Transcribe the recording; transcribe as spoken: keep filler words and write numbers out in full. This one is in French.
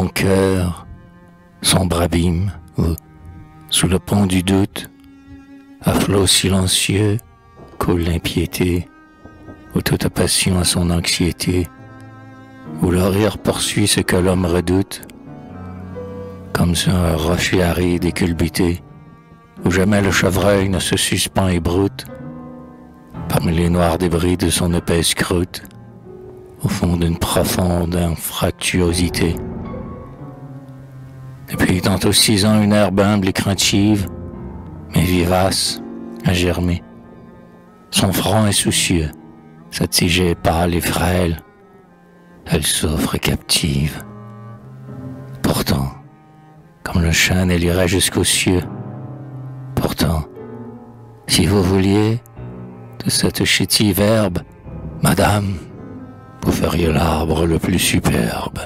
mon cœur, sombre abîme, où, sous le pont du doute, à flot silencieux, coule l'impiété, où toute passion a son anxiété, où le rire poursuit ce que l'homme redoute, comme sur un rocher aride et culbuté, où jamais le chevreuil ne se suspend et broute, parmi les noirs débris de son épaisse croûte, au fond d'une profonde infractuosité. Depuis tantôt six ans, une herbe humble et craintive, mais vivace, a germé. Son front est soucieux, sa tige est pâle et frêle, elle souffre et captive. Pourtant, comme le chêne, elle irait jusqu'aux cieux. Pourtant, si vous vouliez, de cette chétive herbe, madame, vous feriez l'arbre le plus superbe.